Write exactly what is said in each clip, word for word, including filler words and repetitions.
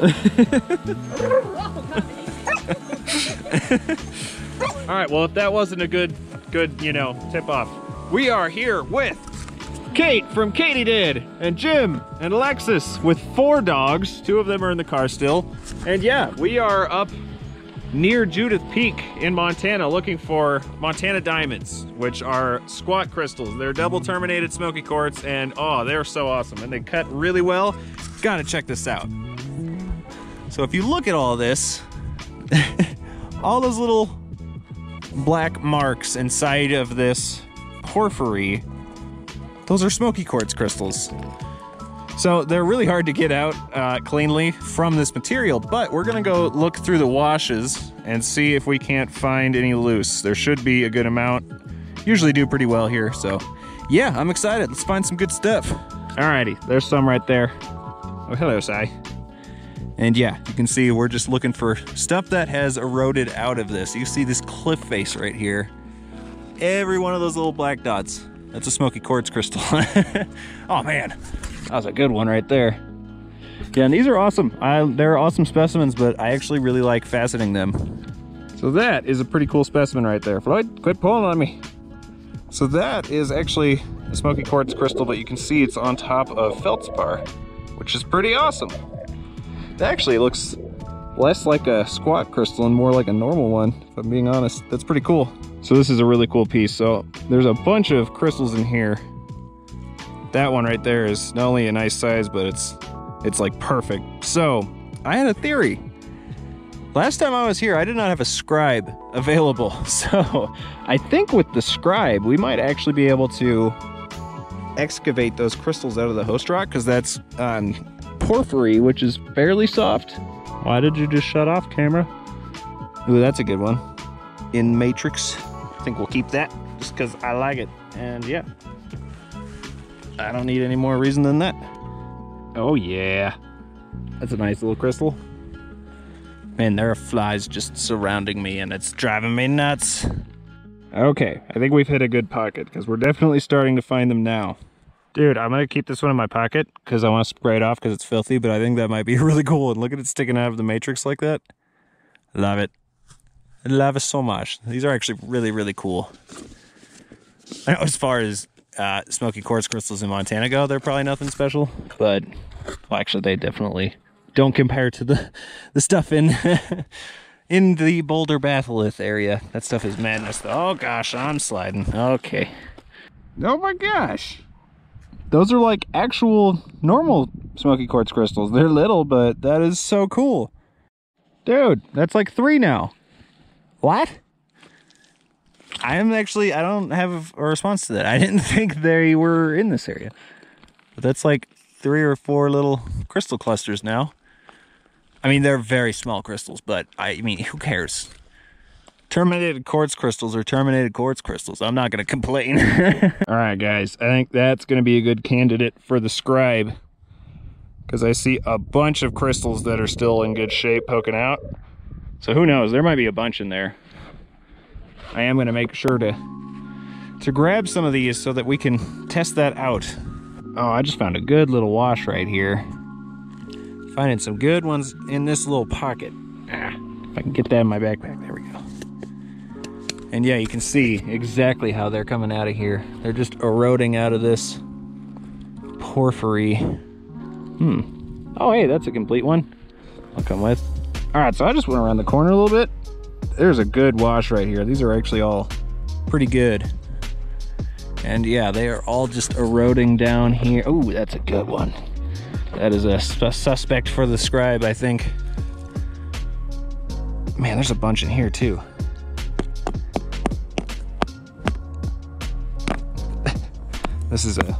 All right, well, if that wasn't a good, good, you know, tip off. We are here with Kate from Katydid, and Jim and Alexis with four dogs. Two of them are in the car still. And yeah, we are up near Judith Peak in Montana looking for Montana Diamonds, which are squat crystals. They're double terminated smoky quartz, and oh, they're so awesome. And they cut really well. Gotta check this out. So if you look at all this, all those little black marks inside of this porphyry, those are smoky quartz crystals. So they're really hard to get out uh, cleanly from this material, but we're gonna go look through the washes and see if we can't find any loose. There should be a good amount. Usually do pretty well here, so yeah, I'm excited. Let's find some good stuff. Alrighty, there's some right there. Oh, hello, Sai. And yeah, you can see we're just looking for stuff that has eroded out of this. You see this cliff face right here. Every one of those little black dots. That's a smoky quartz crystal. Oh man, that was a good one right there. Yeah, and these are awesome. I, they're awesome specimens, but I actually really like faceting them. So that is a pretty cool specimen right there. Floyd, quit pulling on me. So that is actually a smoky quartz crystal, but you can see it's on top of feldspar, which is pretty awesome. It actually looks less like a squat crystal and more like a normal one, if I'm being honest. That's pretty cool. So this is a really cool piece. So there's a bunch of crystals in here. That one right there is not only a nice size, but it's it's like perfect. So I had a theory. Last time I was here, I did not have a scribe available. So I think with the scribe, we might actually be able to excavate those crystals out of the host rock, because that's um, porphyry, which is fairly soft. Why did you just shut off, camera? Ooh, that's a good one. In matrix. I think we'll keep that just because I like it. And yeah, I don't need any more reason than that. Oh yeah, that's a nice little crystal. Man, there are flies just surrounding me and it's driving me nuts. Okay, I think we've hit a good pocket because we're definitely starting to find them now. Dude, I'm gonna keep this one in my pocket because I want to spray it off because it's filthy, but I think that might be really cool. And look at it sticking out of the matrix like that. Love it. I love it so much. These are actually really, really cool. I know as far as uh, smoky quartz crystals in Montana go, they're probably nothing special, but well, actually they definitely don't compare to the, the stuff in in the Boulder Batholith area. That stuff is madness. Oh gosh, I'm sliding. Okay. Oh my gosh. Those are like actual normal smoky quartz crystals. They're little, but that is so cool. Dude, that's like three now. What? I am actually, I don't have a response to that. I didn't think they were in this area. But that's like three or four little crystal clusters now. I mean, they're very small crystals, but I mean, who cares? Terminated quartz crystals are terminated quartz crystals. I'm not going to complain. All right, guys. I think that's going to be a good candidate for the scribe. Because I see a bunch of crystals that are still in good shape poking out. So who knows? There might be a bunch in there. I am going to make sure to to grab some of these so that we can test that out. Oh, I just found a good little wash right here. Finding some good ones in this little pocket. Ah, if I can get that in my backpack, there we go. And yeah, you can see exactly how they're coming out of here. They're just eroding out of this porphyry. Hmm. Oh, hey, that's a complete one. I'll come with. All right, so I just went around the corner a little bit. There's a good wash right here. These are actually all pretty good. And yeah, they are all just eroding down here. Oh, that's a good one. That is a suspect for the scribe, I think. Man, there's a bunch in here too. This is a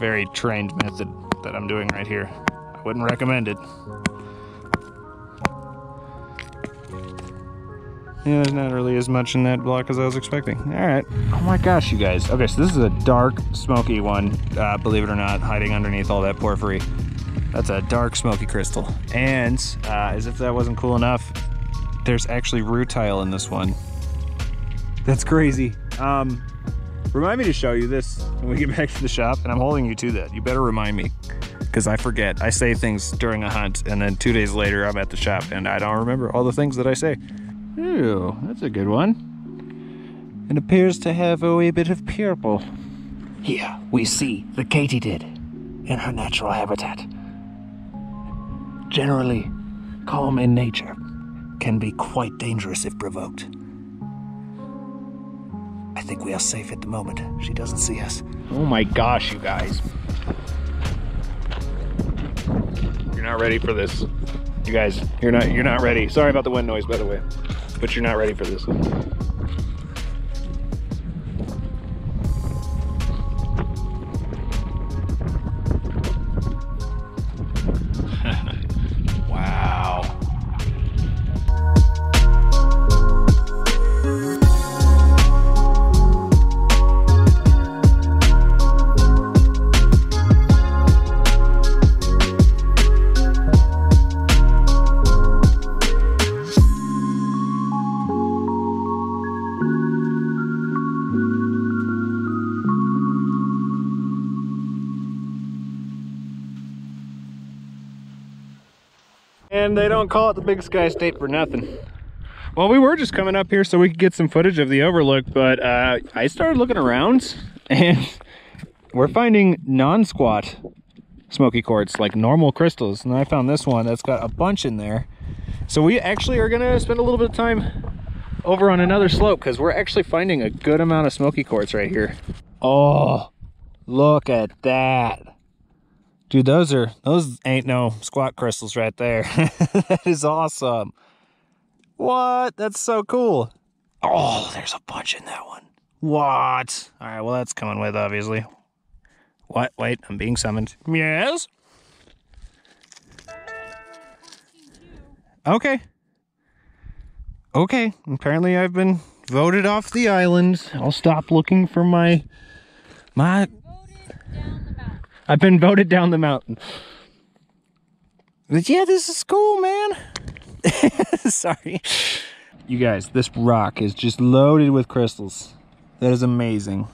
very trained method that I'm doing right here. I wouldn't recommend it. Yeah, there's not really as much in that block as I was expecting. All right. Oh my gosh, you guys. Okay, so this is a dark, smoky one, uh, believe it or not, hiding underneath all that porphyry. That's a dark, smoky crystal. And uh, as if that wasn't cool enough, there's actually rutile in this one. That's crazy. Um, remind me to show you this when we get back to the shop, and I'm holding you to that. You better remind me, because I forget. I say things during a hunt, and then two days later I'm at the shop and I don't remember all the things that I say. Ooh, that's a good one. It appears to have a wee bit of purple. Here we see the katydid in her natural habitat. Generally calm in nature, can be quite dangerous if provoked. I think we are safe at the moment. She doesn't see us. Oh my gosh, you guys. You're not ready for this. You guys, you're not you're not ready. Sorry about the wind noise, by the way. But you're not ready for this. And they don't call it the Big Sky State for nothing. Well, we were just coming up here so we could get some footage of the overlook, but uh, I started looking around and we're finding non-squat smoky quartz, like normal crystals. And I found this one that's got a bunch in there. So we actually are gonna spend a little bit of time over on another slope because we're actually finding a good amount of smoky quartz right here. Oh, look at that. Dude, those are, those ain't no squat crystals right there. That is awesome. What? That's so cool. Oh, there's a bunch in that one. What? All right, well, that's coming with, obviously. What? Wait, I'm being summoned. Yes? Okay. Okay. Apparently, I've been voted off the island. I'll stop looking for my... my... I've been voted down the mountain. But yeah, this is cool, man. Sorry. You guys, this rock is just loaded with crystals. That is amazing.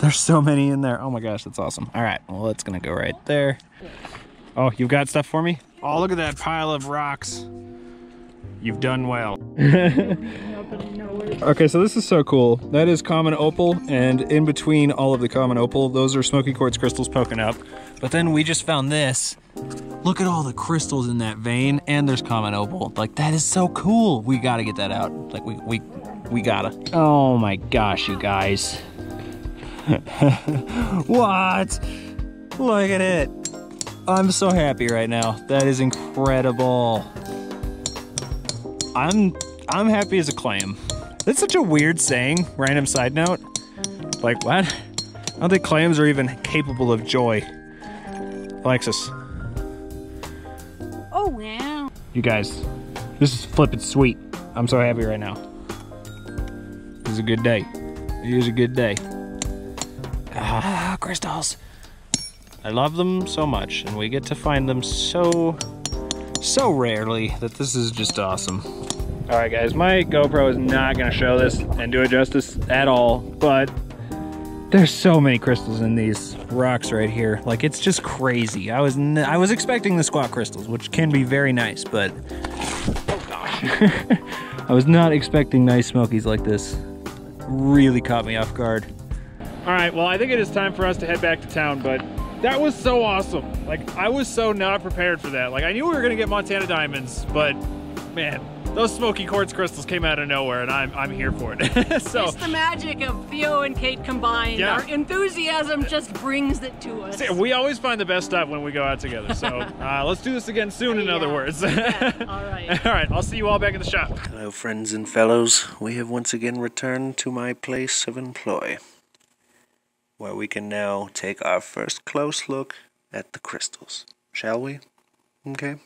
There's so many in there. Oh my gosh, that's awesome. All right, well, that's gonna go right there. Oh, you've got stuff for me? Oh, look at that pile of rocks. You've done well. Okay, so this is so cool. That is common opal, and in between all of the common opal, those are smoky quartz crystals poking up. But then we just found this. Look at all the crystals in that vein, and there's common opal. Like, that is so cool. We gotta get that out. Like, we, we, we gotta. Oh my gosh, you guys. What? Look at it. I'm so happy right now. That is incredible. I'm I'm happy as a clam. That's such a weird saying, random side note. Like, what? I don't think clams are even capable of joy. Alexis. Oh, wow. You guys, this is flippin' sweet. I'm so happy right now. This is a good day. It is a good day. Ah, crystals. I love them so much, and we get to find them so... so rarely that this is just awesome. All right, guys, my GoPro is not gonna show this and do it justice at all, but there's so many crystals in these rocks right here. Like, it's just crazy. I was n I was expecting the squat crystals, which can be very nice, but oh gosh. I was not expecting nice smokies like this. Really caught me off guard. All right, well, I think it is time for us to head back to town, but that was so awesome. Like, I was so not prepared for that. Like, I knew we were gonna get Montana Diamonds, but man, those smoky quartz crystals came out of nowhere, and I'm, I'm here for it. So, it's the magic of Theo and Kate combined. Yeah. Our enthusiasm just brings it to us. See, we always find the best stuff when we go out together. So uh, let's do this again soon, in yeah. other words. Yeah. All right. All right, I'll see you all back in the shop. Hello, friends and fellows. We have once again returned to my place of employ, where we can now take our first close look at the crystals. Shall we? Okay.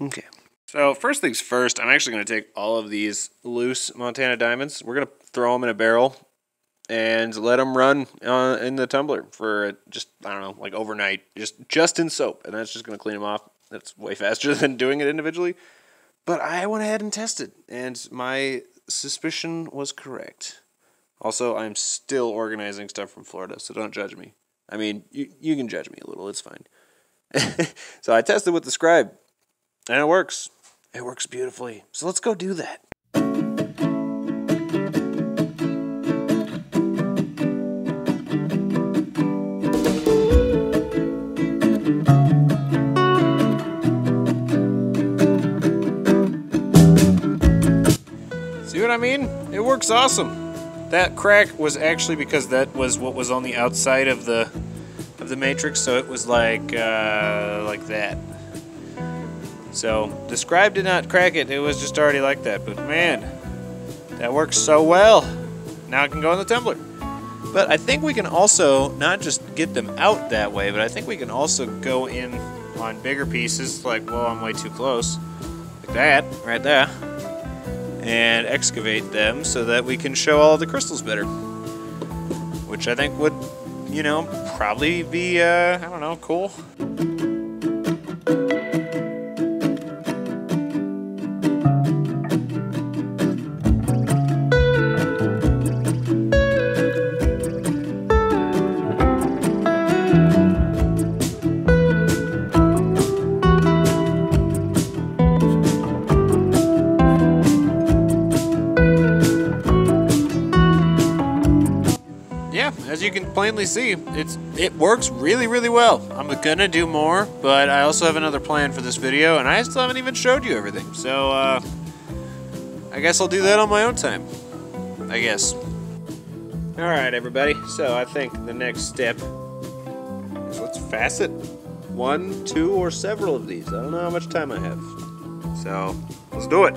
Okay. So first things first, I'm actually going to take all of these loose Montana Diamonds. We're going to throw them in a barrel and let them run uh, in the tumbler for just, I don't know, like overnight, just, just in soap. And that's just going to clean them off. That's way faster than doing it individually. But I went ahead and tested, and my suspicion was correct. Also, I'm still organizing stuff from Florida, so don't judge me. I mean, you, you can judge me a little, it's fine. So I tested with the scribe, and it works. It works beautifully. So let's go do that. See what I mean? It works awesome. That crack was actually because that was what was on the outside of the of the matrix, so it was like uh, like that. So the scribe did not crack it; it was just already like that. But man, that works so well. Now it can go in the tumbler. But I think we can also not just get them out that way, but I think we can also go in on bigger pieces. Like, well, I'm way too close. Like that, right there. And excavate them so that we can show all the crystals better, which I think would, you know, probably be, uh, I don't know, cool. As you can plainly see, it's it works really, really well. I'm gonna do more, but I also have another plan for this video, and I still haven't even showed you everything. So, uh, I guess I'll do that on my own time, I guess. All right, everybody. So I think the next step is let's facet one, two, or several of these. I don't know how much time I have. So let's do it.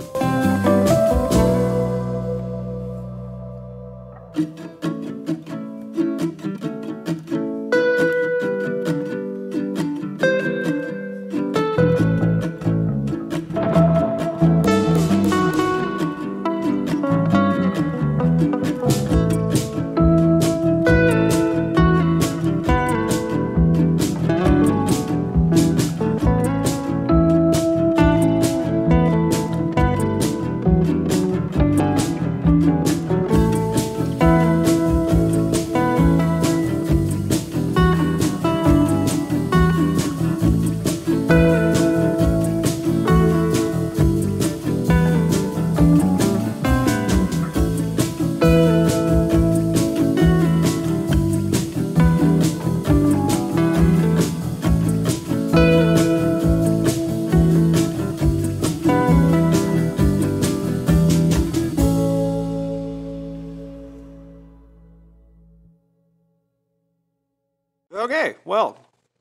Okay, well,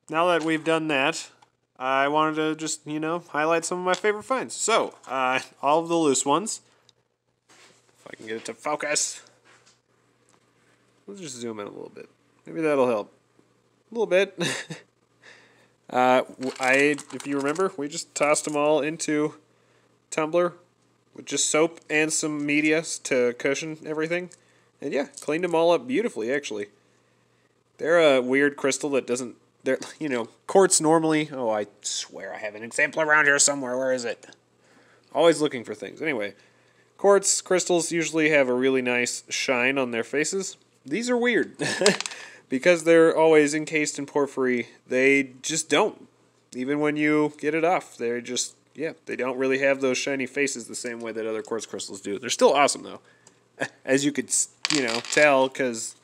now that we've done that, I wanted to just, you know, highlight some of my favorite finds. So, uh, all of the loose ones, if I can get it to focus, let's just zoom in a little bit. Maybe that'll help. A little bit. uh, I, if you remember, we just tossed them all into a tumbler with just soap and some media to cushion everything. And yeah, cleaned them all up beautifully, actually. They're a weird crystal that doesn't, they're, you know, quartz normally, oh, I swear I have an example around here somewhere, where is it? Always looking for things. Anyway, quartz crystals usually have a really nice shine on their faces. These are weird. Because they're always encased in porphyry, they just don't. Even when you get it off, they're just, yeah, they don't really have those shiny faces the same way that other quartz crystals do. They're still awesome, though. As you could, you know, tell, because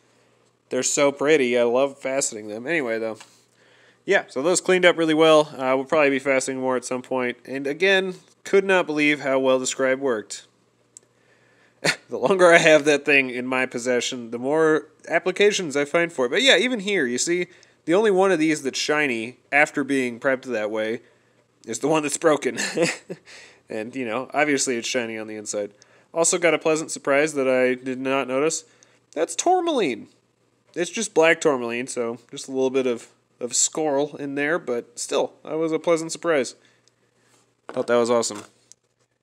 they're so pretty. I love faceting them. Anyway, though, yeah, so those cleaned up really well. Uh, we'll probably be faceting more at some point. And again, could not believe how well the scribe worked. The longer I have that thing in my possession, the more applications I find for it. But yeah, even here, you see, the only one of these that's shiny after being prepped that way is the one that's broken. And, you know, obviously it's shiny on the inside. Also got a pleasant surprise that I did not notice. That's tourmaline. It's just black tourmaline, so just a little bit of, of scoral in there, but still, that was a pleasant surprise. Thought that was awesome.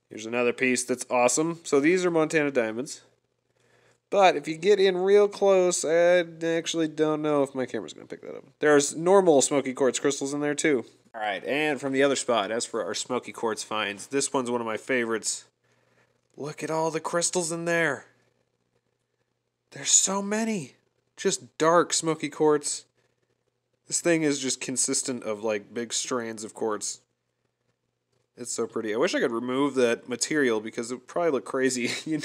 Here's another piece that's awesome. So these are Montana Diamonds. But if you get in real close, I actually don't know if my camera's going to pick that up. There's normal smoky quartz crystals in there, too. All right, and from the other spot, as for our smoky quartz finds, this one's one of my favorites. Look at all the crystals in there. There's so many. Just dark smoky quartz. This thing is just consistent of like big strands of quartz. It's so pretty. I wish I could remove that material because it would probably look crazy. you,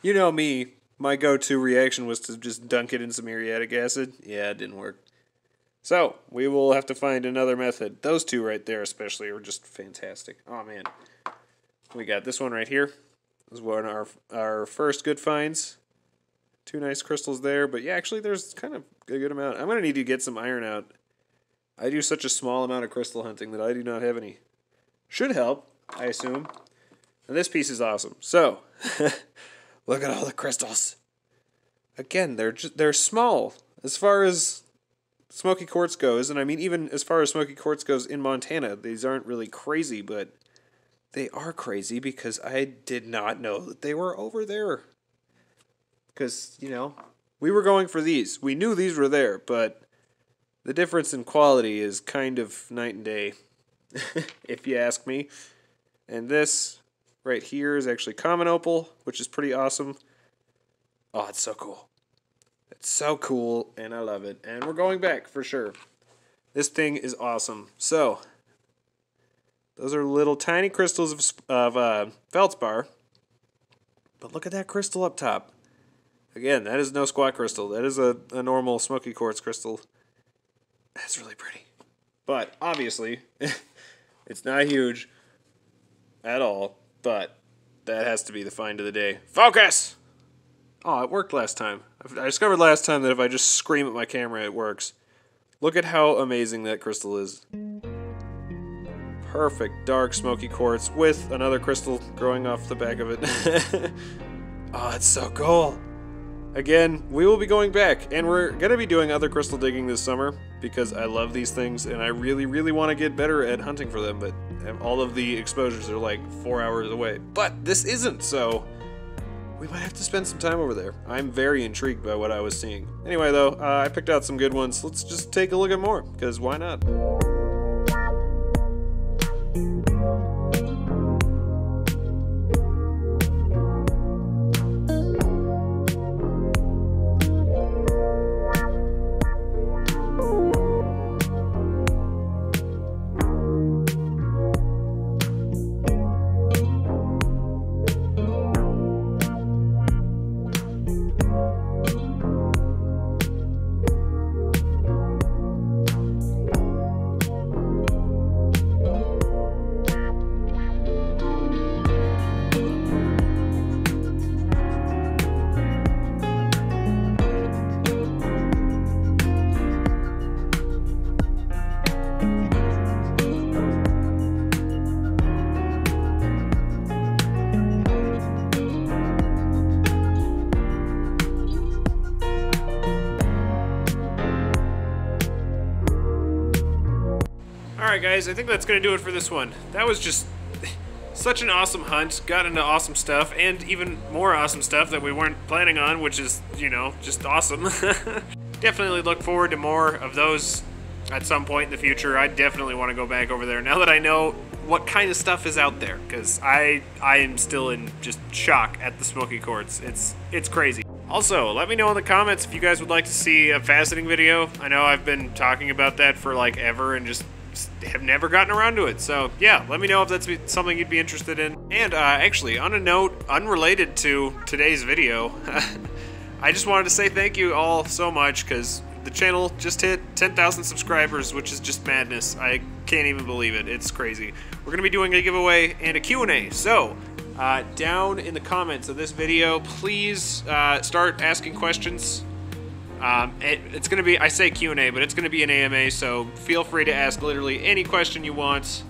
you know me. My go-to reaction was to just dunk it in some muriatic acid. Yeah, it didn't work. So, we will have to find another method. Those two right there especially are just fantastic. Oh, man. We got this one right here. This is one of our, our first good finds. Two nice crystals there. But, yeah, actually, there's kind of a good amount. I'm going to need to get some iron out. I do such a small amount of crystal hunting that I do not have any. Should help, I assume. And this piece is awesome. So... Look at all the crystals. Again, they're just, they're small as far as smoky quartz goes, and I mean even as far as smoky quartz goes in Montana, these aren't really crazy, but they are crazy because I did not know that they were over there. Because, you know, we were going for these. We knew these were there, but the difference in quality is kind of night and day, if you ask me. And this... right here is actually common opal, which is pretty awesome. Oh, it's so cool. It's so cool, and I love it. And we're going back, for sure. This thing is awesome. So, those are little tiny crystals of, of uh, feldspar. But look at that crystal up top. Again, that is no squat crystal. That is a, a normal smoky quartz crystal. That's really pretty. But, obviously, it's not huge at all. But that has to be the find of the day. Focus! Oh, it worked last time. I discovered last time that if I just scream at my camera, it works. Look at how amazing that crystal is. Perfect dark smoky quartz with another crystal growing off the back of it. Oh, it's so cool. Again, we will be going back, and we're going to be doing other crystal digging this summer because I love these things, and I really, really want to get better at hunting for them, but all of the exposures are like four hours away. But this isn't, so we might have to spend some time over there. I'm very intrigued by what I was seeing. Anyway, though, uh, I picked out some good ones. Let's just take a look at more, because why not? Guys, I think that's gonna do it for this one. That was just such an awesome hunt. Got into awesome stuff and even more awesome stuff that we weren't planning on, which is, you know, just awesome. Definitely look forward to more of those at some point in the future. I definitely want to go back over there now that I know what kind of stuff is out there, because I I am still in just shock at the smoky quartz. It's it's crazy. Also, let me know in the comments if you guys would like to see a faceting video. I know I've been talking about that for like ever and just have never gotten around to it, so yeah, let me know if that's something you'd be interested in. And uh, actually, on a note unrelated to today's video, I just wanted to say thank you all so much, because the channel just hit ten thousand subscribers, which is just madness. I can't even believe it. It's crazy. We're gonna be doing a giveaway and a Q and A, so uh, down in the comments of this video, please uh, start asking questions. Um, it, it's going to be, I say Q and A, but it's going to be an A M A, so feel free to ask literally any question you want.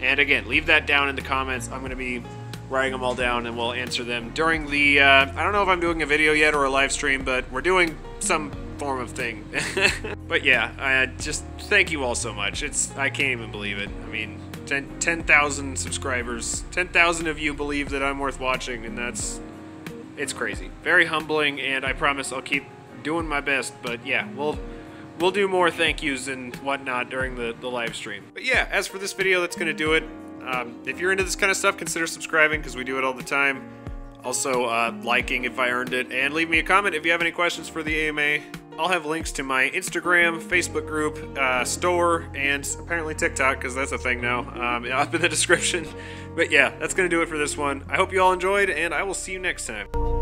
And again, leave that down in the comments. I'm going to be writing them all down and we'll answer them during the, uh, I don't know if I'm doing a video yet or a live stream, but we're doing some form of thing. But yeah, I just thank you all so much. It's, I can't even believe it. I mean, ten thousand subscribers, ten thousand of you believe that I'm worth watching, and that's, it's crazy. Very humbling, and I promise I'll keep doing my best, but yeah, we'll we'll do more thank yous and whatnot during the, the live stream. But yeah, as for this video, that's gonna do it. Um, if you're into this kind of stuff, consider subscribing, because we do it all the time. Also, uh, liking if I earned it, and leave me a comment if you have any questions for the A M A. I'll have links to my Instagram, Facebook group, uh, store, and apparently TikTok, because that's a thing now, um, up in the description. But yeah, that's going to do it for this one. I hope you all enjoyed, and I will see you next time.